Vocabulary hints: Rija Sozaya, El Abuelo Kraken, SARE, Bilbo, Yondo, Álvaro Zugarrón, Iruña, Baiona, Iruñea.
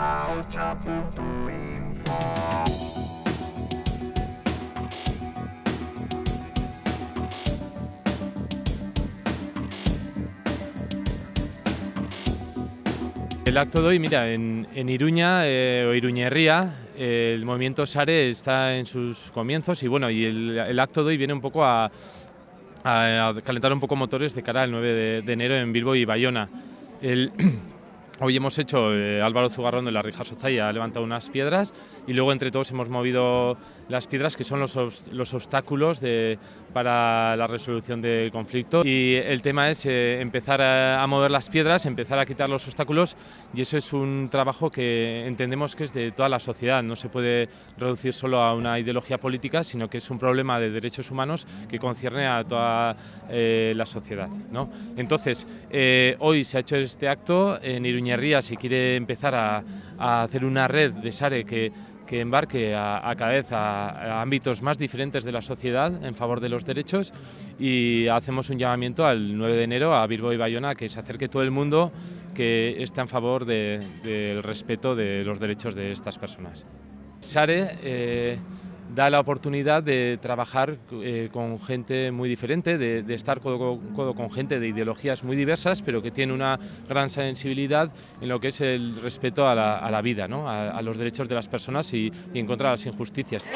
pausa.info. El acto de hoy, mira, en Iruña o Iruñerría, el movimiento SARE está en sus comienzos y bueno, y el acto de hoy viene un poco a calentar un poco motores de cara al 9 de enero en Bilbo y Baiona. Hoy hemos hecho, Álvaro Zugarrón de la Rija Sozaya ha levantado unas piedras y luego entre todos hemos movido las piedras que son los obstáculos para la resolución del conflicto. Y el tema es empezar a mover las piedras, empezar a quitar los obstáculos, y eso es un trabajo que entendemos que es de toda la sociedad. No se puede reducir solo a una ideología política, sino que es un problema de derechos humanos que concierne a toda la sociedad, ¿no? Entonces, hoy se ha hecho este acto en Iruñea. Se quiere empezar a hacer una red de SARE que embarque a cada vez a ámbitos más diferentes de la sociedad en favor de los derechos, y hacemos un llamamiento al 9 de enero a Bilbo y Baiona, que se acerque todo el mundo que está en favor del respeto de los derechos de estas personas. SARE da la oportunidad de trabajar con gente muy diferente, de estar codo con gente de ideologías muy diversas, pero que tiene una gran sensibilidad en lo que es el respeto a la vida, ¿no? A los derechos de las personas y en contra de las injusticias.